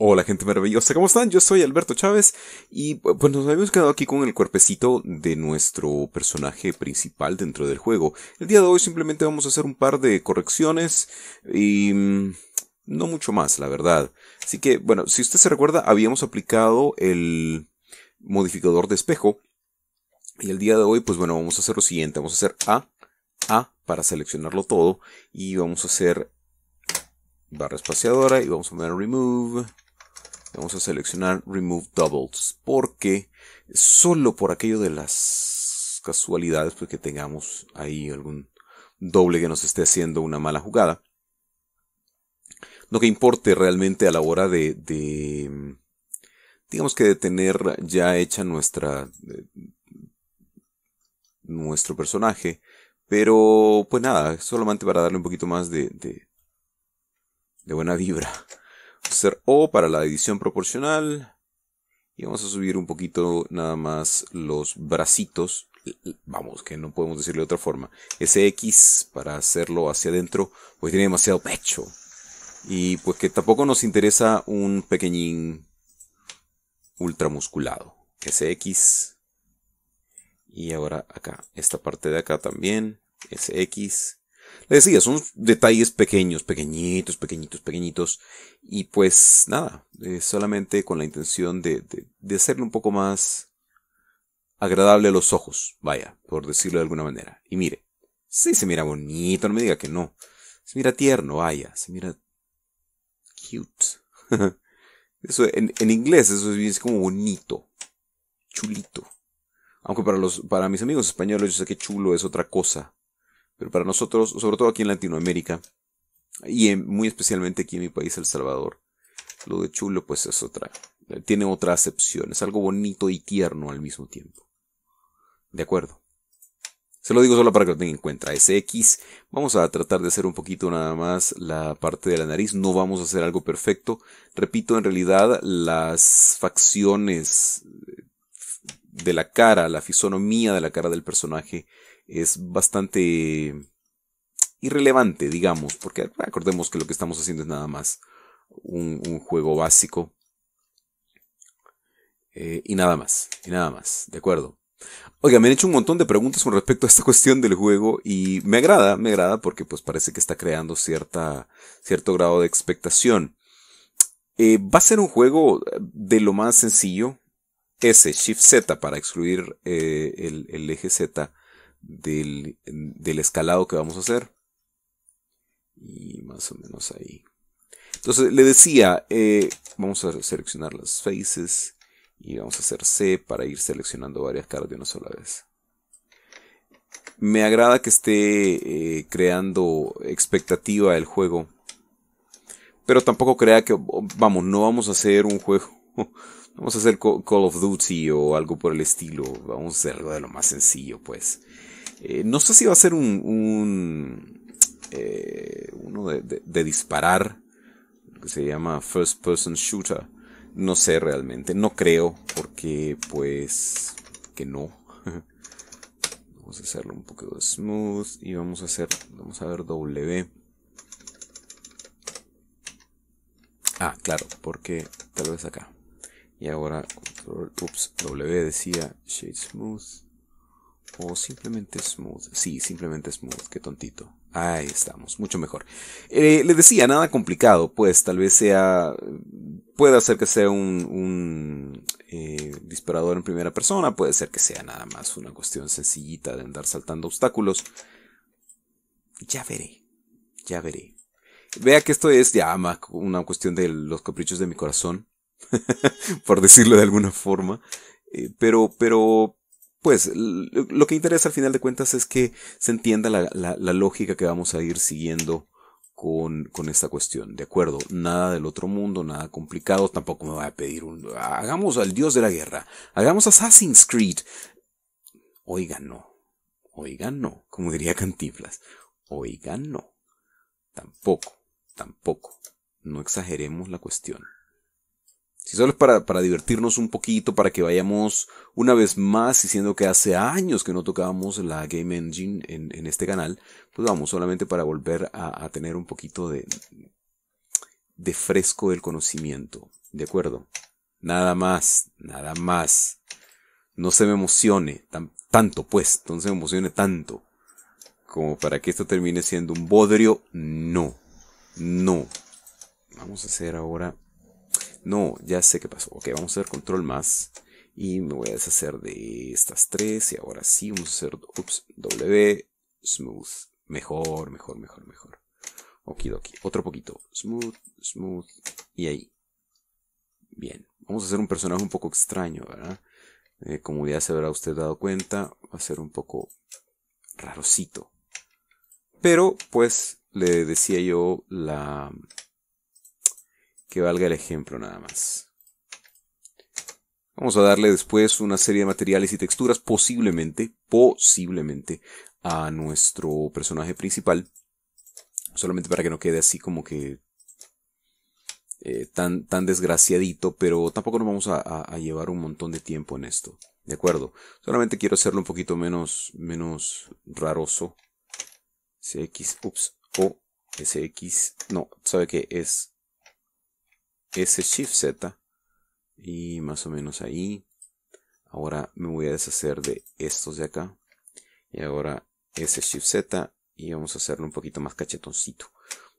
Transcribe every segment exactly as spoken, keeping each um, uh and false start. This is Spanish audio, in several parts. Hola gente maravillosa, ¿cómo están? Yo soy Alberto Chávez y pues nos habíamos quedado aquí con el cuerpecito de nuestro personaje principal dentro del juego. El día de hoy simplemente vamos a hacer un par de correcciones y no mucho más, la verdad. Así que, bueno, si usted se recuerda, habíamos aplicado el modificador de espejo y el día de hoy, pues bueno, vamos a hacer lo siguiente. Vamos a hacer A, A para seleccionarlo todo y vamos a hacer barra espaciadora y vamos a poner Remove. Vamos a seleccionar Remove Doubles, porque solo por aquello de las casualidades, pues que tengamos ahí algún doble que nos esté haciendo una mala jugada, no que importe realmente a la hora de, de digamos que de tener ya hecha nuestra eh, nuestro personaje. Pero pues nada, solamente para darle un poquito más de, de, de buena vibra. Hacer O para la edición proporcional. Y vamos a subir un poquito nada más los bracitos. Vamos, que no podemos decirle de otra forma. Ese X para hacerlo hacia adentro, pues tiene demasiado pecho. Y pues que tampoco nos interesa un pequeñín ultramusculado. Ese X. Y ahora acá, esta parte de acá también. Ese X. Les decía, son detalles pequeños, pequeñitos, pequeñitos, pequeñitos. Y pues nada, eh, solamente con la intención de, de, de hacerle un poco más agradable a los ojos, vaya, por decirlo de alguna manera. Y mire, sí se mira bonito, no me diga que no. Se mira tierno, vaya, se mira cute. Eso en, en inglés eso es como bonito, chulito. Aunque para, los, para mis amigos españoles yo sé que chulo es otra cosa. Pero para nosotros, sobre todo aquí en Latinoamérica, y en, muy especialmente aquí en mi país, El Salvador, lo de chulo pues es otra, tiene otra acepción, es algo bonito y tierno al mismo tiempo. ¿De acuerdo? Se lo digo solo para que lo tengan en cuenta. Ese X, vamos a tratar de hacer un poquito nada más la parte de la nariz, no vamos a hacer algo perfecto. Repito, en realidad las facciones de la cara, la fisonomía de la cara del personaje es bastante irrelevante, digamos, porque acordemos que lo que estamos haciendo es nada más un, un juego básico. Eh, y nada más, y nada más, ¿de acuerdo? Oiga, me han hecho un montón de preguntas con respecto a esta cuestión del juego y me agrada, me agrada porque pues parece que está creando cierta, cierto grado de expectación. Eh, va a ser un juego de lo más sencillo. S, Shift Z para excluir eh, el, el eje Z Del, del escalado que vamos a hacer. Y más o menos ahí. Entonces le decía, eh, vamos a seleccionar las faces y vamos a hacer C para ir seleccionando varias caras de una sola vez. Me agrada que esté eh, creando expectativa el juego, pero tampoco crea que, vamos, no vamos a hacer un juego vamos a hacer Call of Duty o algo por el estilo. Vamos a hacer algo de lo más sencillo, pues. Eh, no sé si va a ser un, un eh, uno de, de, de disparar, lo que se llama First Person Shooter. No sé realmente. No creo, porque, pues, que no. Vamos a hacerlo un poco de smooth y vamos a hacer, vamos a ver W. Ah, claro, porque tal vez acá. Y ahora control, ups, W decía Shade Smooth o simplemente Smooth. Sí, simplemente Smooth, qué tontito. Ahí estamos, mucho mejor. Eh, les decía, nada complicado, pues tal vez sea, puede ser que sea un, un eh, disparador en primera persona, puede ser que sea nada más una cuestión sencillita de andar saltando obstáculos. Ya veré, ya veré. Vea que esto es ya más una cuestión de los caprichos de mi corazón. Por decirlo de alguna forma, eh, pero, pero pues lo que interesa al final de cuentas es que se entienda la, la, la lógica que vamos a ir siguiendo con, con esta cuestión, ¿de acuerdo? Nada del otro mundo, nada complicado, tampoco me va a pedir un hagamos al dios de la guerra, hagamos Assassin's Creed. Oiga no, oiga no, como diría Cantinflas, oiga no, tampoco, tampoco, no exageremos la cuestión. Si solo es para, para divertirnos un poquito, para que vayamos una vez más diciendo que hace años que no tocábamos la Game Engine en, en este canal, pues vamos, solamente para volver a, a tener un poquito de, de fresco el conocimiento. de acuerdo, nada más, nada más, no se me emocione tan, tanto pues, no se me emocione tanto, como para que esto termine siendo un bodrio, no, no, vamos a hacer ahora, no, ya sé qué pasó, ok, vamos a hacer control más, y me voy a deshacer de estas tres, y ahora sí, vamos a hacer, ups, W, smooth, mejor, mejor, mejor, mejor, okidoki, otro poquito, smooth, smooth, y ahí, bien, vamos a hacer un personaje un poco extraño, ¿verdad? Eh, como ya se habrá usted dado cuenta, va a ser un poco rarocito, pero pues le decía yo la que valga el ejemplo nada más. Vamos a darle después una serie de materiales y texturas posiblemente, posiblemente a nuestro personaje principal, solamente para que no quede así como que eh, tan, tan desgraciadito, pero tampoco nos vamos a, a, a llevar un montón de tiempo en esto. De acuerdo, solamente quiero hacerlo un poquito menos, menos raroso. C X, ups, o S X, no, sabe que es S Shift Z. Y más o menos ahí. Ahora me voy a deshacer de estos de acá. Y ahora S Shift Z. Y vamos a hacerlo un poquito más cachetoncito.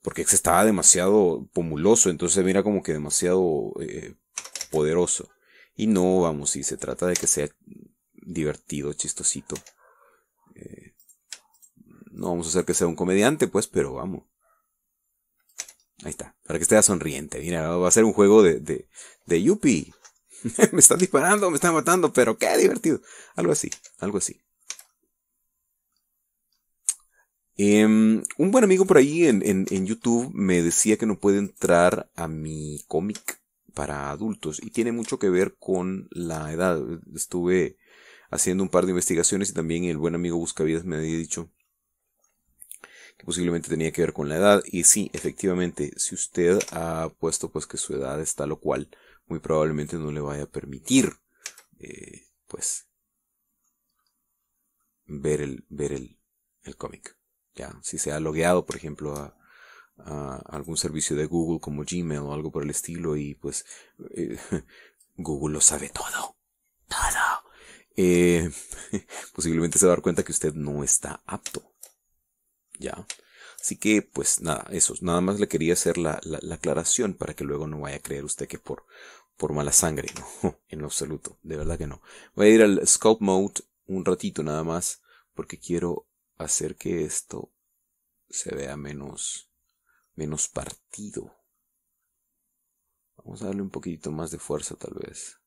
Porque se estaba demasiado pomuloso, entonces mira como que demasiado eh, poderoso. Y no, vamos, si se trata de que sea divertido, chistosito. Eh, no vamos a hacer que sea un comediante, pues, pero vamos. Ahí está, para que esté sonriente. Mira, va a ser un juego de, de, de yupi. Me están disparando, me están matando, pero qué divertido. Algo así, algo así. Um, un buen amigo por ahí en, en, en YouTube me decía que no puede entrar a mi cómic para adultos, y tiene mucho que ver con la edad. Estuve haciendo un par de investigaciones y también el buen amigo Buscavidas me había dicho que posiblemente tenía que ver con la edad, y sí, efectivamente, si usted ha puesto pues que su edad es tal o cual, muy probablemente no le vaya a permitir eh, pues ver el, ver el, el cómic. Ya, si se ha logueado, por ejemplo, a a algún servicio de Google como Gmail o algo por el estilo, y pues eh, Google lo sabe todo, todo, eh, posiblemente se va a dar cuenta que usted no está apto, ya, así que pues nada, eso, nada más le quería hacer la, la, la aclaración para que luego no vaya a creer usted que por, por mala sangre, no, en lo absoluto, de verdad que no. Voy a ir al Sculpt Mode un ratito nada más, porque quiero hacer que esto se vea menos... menos partido. Vamos a darle un poquito más de fuerza tal vez.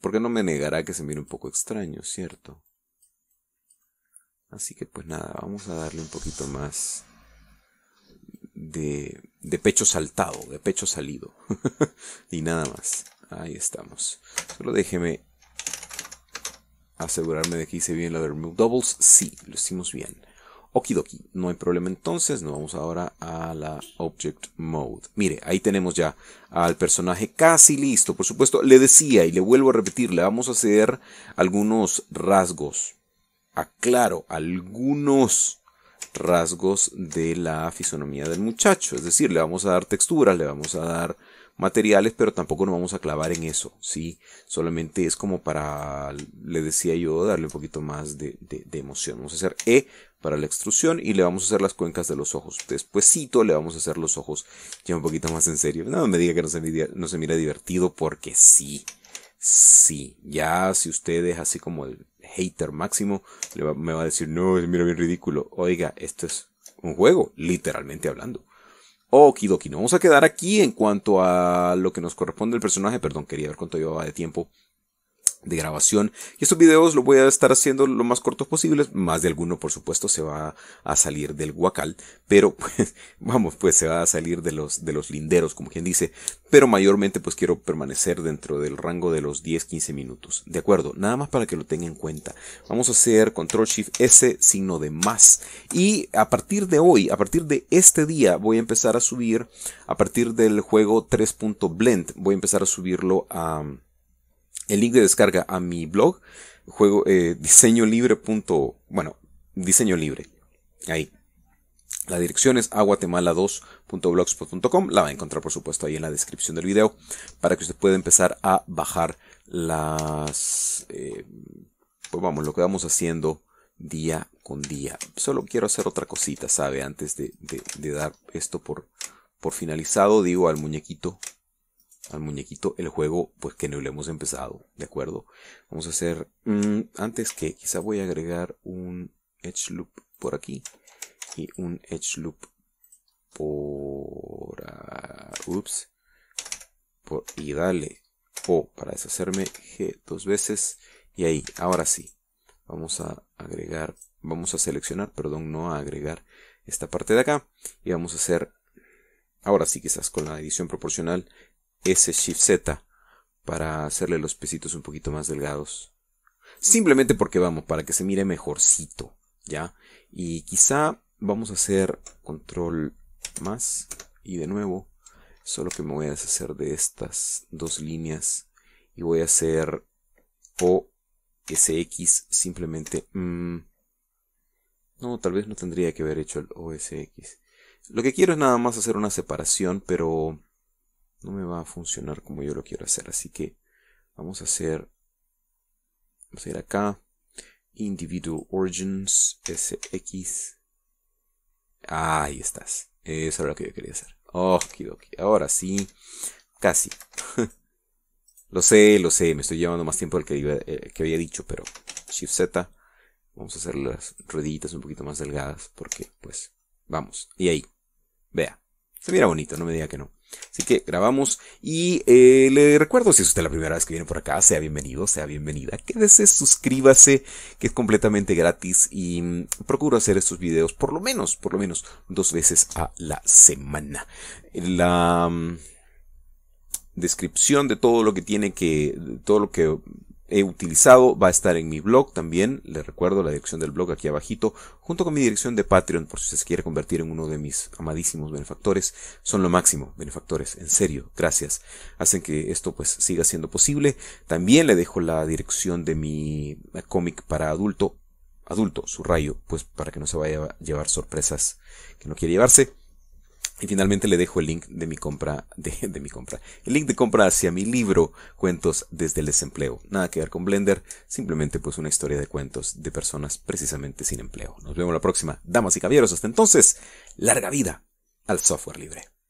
Porque no me negará que se mire un poco extraño, ¿cierto? Así que pues nada, vamos a darle un poquito más de, de pecho saltado, de pecho salido. Y nada más. Ahí estamos. Solo déjeme asegurarme de que hice bien la de Remove Doubles. Sí, lo hicimos bien. Okidoki, no hay problema entonces, nos vamos ahora a la Object Mode. Mire, ahí tenemos ya al personaje casi listo. Por supuesto, le decía y le vuelvo a repetir, le vamos a hacer algunos rasgos. Aclaro, algunos rasgos de la fisonomía del muchacho. Es decir, le vamos a dar texturas, le vamos a dar materiales, pero tampoco nos vamos a clavar en eso, ¿sí? Solamente es como para, le decía yo, darle un poquito más de, de, de emoción. Vamos a hacer E para la extrusión y le vamos a hacer las cuencas de los ojos. Despuésito le vamos a hacer los ojos ya un poquito más en serio. No me diga que no se mira, no se mira divertido, porque sí, sí. Ya si usted es así como el hater máximo, le va, me va a decir, no, se mira bien ridículo. Oiga, esto es un juego, literalmente hablando. Okidoki, nos vamos a quedar aquí en cuanto a lo que nos corresponde el personaje. Perdón, quería ver cuánto llevaba de tiempo de grabación. Y estos videos los voy a estar haciendo lo más cortos posibles. Más de alguno, por supuesto, se va a salir del guacal. Pero, pues, vamos, pues se va a salir de los, de los linderos, como quien dice. Pero mayormente, pues, quiero permanecer dentro del rango de los diez a quince minutos. De acuerdo, nada más para que lo tenga en cuenta. Vamos a hacer Control Shift S, signo de más. Y a partir de hoy, a partir de este día, voy a empezar a subir, a partir del juego tres punto blend, voy a empezar a subirlo a... el link de descarga a mi blog, juego eh, diseño libre punto, bueno, diseño libre, ahí, La dirección es aguatemala dos punto blogspot punto com. La va a encontrar, por supuesto, ahí en la descripción del video, para que usted pueda empezar a bajar las... Eh, pues vamos, lo que vamos haciendo día con día. Solo quiero hacer otra cosita, ¿sabe? Antes de, de, de dar esto por, por finalizado, digo al muñequito, al muñequito, el juego, pues que no lo hemos empezado, ¿de acuerdo? Vamos a hacer... Mmm, antes que, quizá voy a agregar un edge loop por aquí. Y un edge loop por... Uh, ups. Por, y dale O para deshacerme G dos veces. Y ahí, ahora sí. Vamos a agregar... Vamos a seleccionar, perdón, no a agregar esta parte de acá. Y vamos a hacer... Ahora sí, quizás con la edición proporcional, S Shift Z. Para hacerle los pesitos un poquito más delgados. Simplemente porque vamos, para que se mire mejorcito. ¿Ya? Y quizá... Vamos a hacer control más y de nuevo, solo que me voy a deshacer de estas dos líneas y voy a hacer O S X simplemente. Mmm, no, tal vez no tendría que haber hecho el O S X. Lo que quiero es nada más hacer una separación, pero no me va a funcionar como yo lo quiero hacer. Así que vamos a hacer, vamos a ir acá, Individual Origins, S X. Ahí estás. Eso era lo que yo quería hacer. Okidoki. Ahora sí. Casi. Lo sé, lo sé. Me estoy llevando más tiempo del que, iba, eh, que había dicho, pero... Shift Z. Vamos a hacer las rueditas un poquito más delgadas porque, pues, vamos. Y ahí. Vea. Se mira bonito, no me diga que no. Así que grabamos y eh, le recuerdo, si es usted la primera vez que viene por acá, sea bienvenido, sea bienvenida. Quédese, suscríbase, que es completamente gratis y mmm, procuro hacer estos videos por lo menos, por lo menos dos veces a la semana. La mmm, descripción de todo lo que tiene que, todo lo que he utilizado va a estar en mi blog también. Le recuerdo la dirección del blog aquí abajito, junto con mi dirección de Patreon, por si usted se quiere convertir en uno de mis amadísimos benefactores. Son lo máximo, benefactores, en serio, gracias. Hacen que esto pues siga siendo posible. También le dejo la dirección de mi cómic para adulto, adulto, subrayo, pues para que no se vaya a llevar sorpresas que no quiere llevarse. Y finalmente le dejo el link de mi compra, de, de mi compra, el link de compra hacia mi libro, Cuentos desde el Desempleo. Nada que ver con Blender, simplemente pues una historia de cuentos de personas precisamente sin empleo. Nos vemos la próxima, damas y caballeros. Hasta entonces, larga vida al software libre.